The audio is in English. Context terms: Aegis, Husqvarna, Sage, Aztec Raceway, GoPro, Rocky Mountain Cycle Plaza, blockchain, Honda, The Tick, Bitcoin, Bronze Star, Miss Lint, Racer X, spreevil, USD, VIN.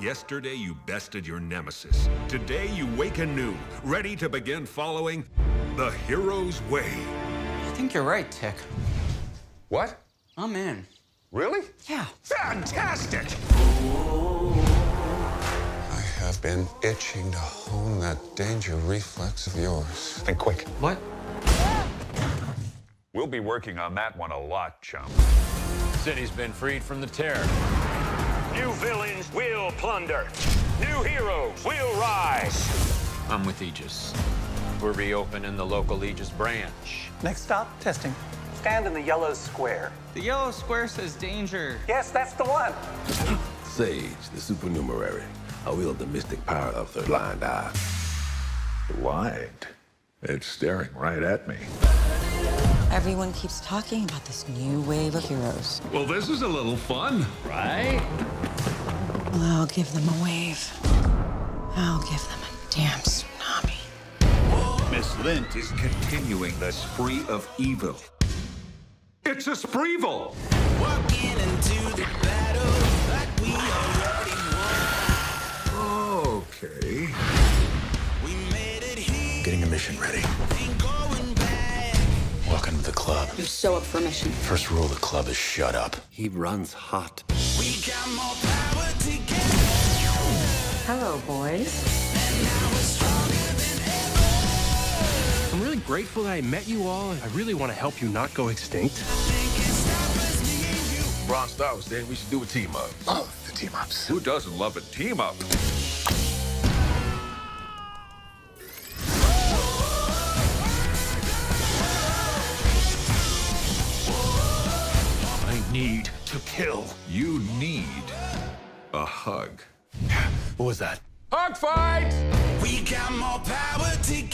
Yesterday you bested your nemesis. Today you wake anew, ready to begin following the hero's way. I think you're right, Tick. What? I'm in. Really? Yeah. Fantastic! I have been itching to hone that danger reflex of yours. Think quick. What? We'll be working on that one a lot, chum. City's been freed from the terror. New villains will plunder. New heroes will rise. I'm with Aegis. We're reopening the local Aegis branch. Next stop, testing. Stand in the yellow square. The yellow square says danger. Yes, that's the one. Sage, the supernumerary. I wield the mystic power of the blind eye. Blind? It's staring right at me. Everyone keeps talking about this new wave of heroes. Well, this is a little fun, right? I'll give them a wave. I'll give them a damn tsunami. Miss Lint is continuing the spree of evil. It's a spreevil! Walking into the battle like we already won. Okay. We made it here. Getting a mission ready. Welcome to the club. You show up for a mission. First rule of the club is shut up. He runs hot. We got more power together. Hello, boys. And now we're stronger than ever. I'm really grateful that I met you all, and I really want to help you not go extinct. Bronze Star was saying we should do a team-up. Love the team-ups. Who doesn't love a team-up? Need to kill. You need a hug. What was that? Hug fight! We got more power together.